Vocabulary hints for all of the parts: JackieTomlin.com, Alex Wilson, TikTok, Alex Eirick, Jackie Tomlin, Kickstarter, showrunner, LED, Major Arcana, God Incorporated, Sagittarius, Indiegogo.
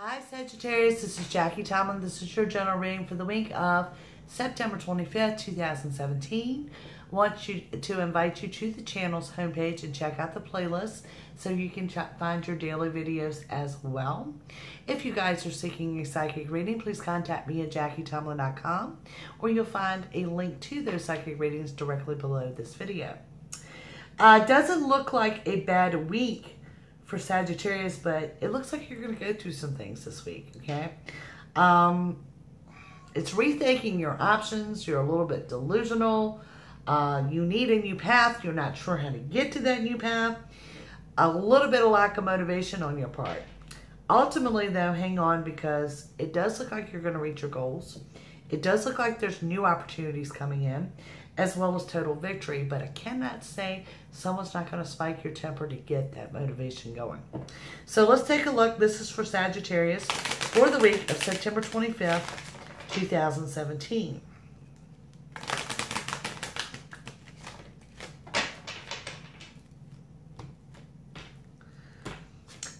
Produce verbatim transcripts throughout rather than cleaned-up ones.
Hi Sagittarius, this is Jackie Tomlin. This is your general reading for the week of September twenty-fifth, two thousand seventeen. I want you to invite you to the channel's homepage and check out the playlist so you can find your daily videos as well. If you guys are seeking a psychic reading, please contact me at Jackie Tomlin dot com, or you'll find a link to those psychic readings directly below this video. Uh, doesn't look like a bad week for Sagittarius, but it looks like you're going to go through some things this week, okay? Um, it's rethinking your options. You're a little bit delusional. Uh, you need a new path. You're not sure how to get to that new path. A little bit of lack of motivation on your part. Ultimately, though, hang on, because it does look like you're going to reach your goals. It does look like there's new opportunities coming in, as well as total victory, but I cannot say someone's not going to spike your temper to get that motivation going. So let's take a look. This is for Sagittarius for the week of September twenty-fifth, two thousand seventeen.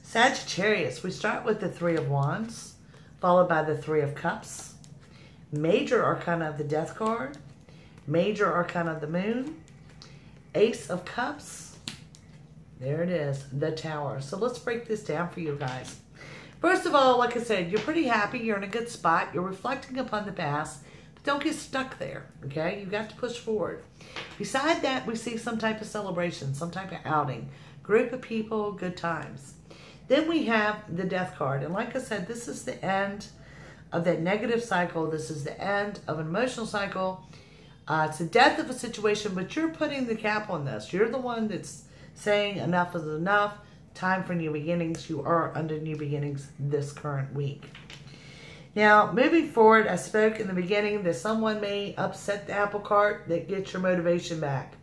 Sagittarius, we start with the Three of Wands, followed by the Three of Cups, Major Arcana of the Death card, Major Arcana of the Moon, Ace of Cups, there it is, the Tower. So let's break this down for you guys. First of all, like I said, you're pretty happy, you're in a good spot, you're reflecting upon the past, but don't get stuck there, okay? You've got to push forward. Beside that, we see some type of celebration, some type of outing, group of people, good times. Then we have the Death card, and like I said, this is the end of that negative cycle, this is the end of an emotional cycle. Uh, it's the death of a situation, but you're putting the cap on this. You're the one that's saying enough is enough. Time for new beginnings. You are under new beginnings this current week. Now, moving forward, I spoke in the beginning that someone may upset the apple cart, that gets your motivation back.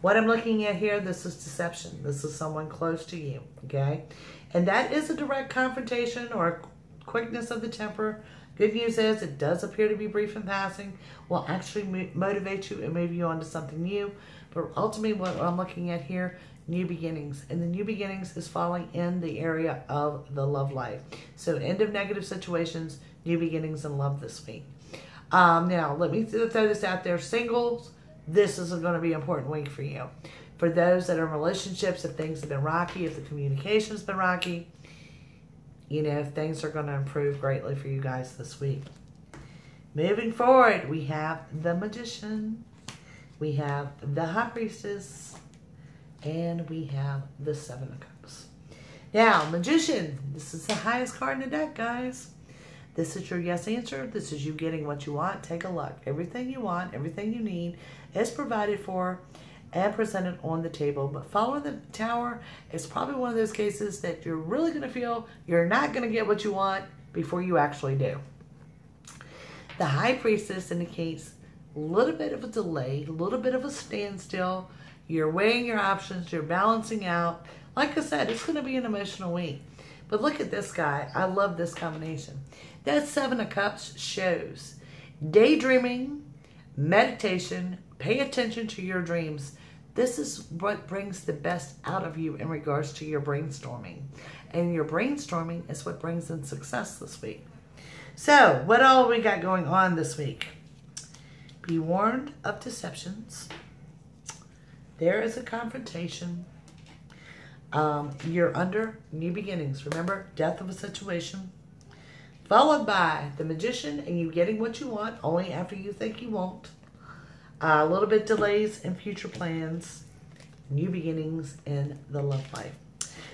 What I'm looking at here, this is deception. This is someone close to you, okay? And that is a direct confrontation or quickness of the temper. Good news is it does appear to be brief and passing, will actually mo motivate you and move you on to something new. But ultimately what I'm looking at here, new beginnings. And the new beginnings is falling in the area of the love life. So end of negative situations, new beginnings in love this week. Um, now, let me th throw this out there. Singles, this is going to be an important week for you. For those that are in relationships, if things have been rocky, if the communication has been rocky, you know, things are going to improve greatly for you guys this week. Moving forward, we have the Magician, we have the High Priestess, and we have the Seven of Cups. Now, Magician, this is the highest card in the deck, guys. This is your yes answer. This is you getting what you want. Take a look. Everything you want, everything you need is provided for and presented on the table. But following the Tower is probably one of those cases that you're really going to feel you're not going to get what you want before you actually do. The High Priestess indicates a little bit of a delay, a little bit of a standstill. You're weighing your options, you're balancing out. Like I said, it's going to be an emotional week. But look at this guy. I love this combination. That Seven of Cups shows daydreaming, meditation, pay attention to your dreams. This is what brings the best out of you in regards to your brainstorming. And your brainstorming is what brings in success this week. So, what all we got going on this week? Be warned of deceptions. There is a confrontation. Um, you're under new beginnings. Remember, death of a situation. Followed by the Magician and you getting what you want only after you think you won't. Uh, a little bit delays in future plans, new beginnings in the love life.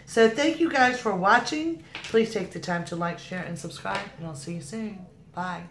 So thank you guys for watching. Please take the time to like, share, and subscribe, and I'll see you soon. Bye.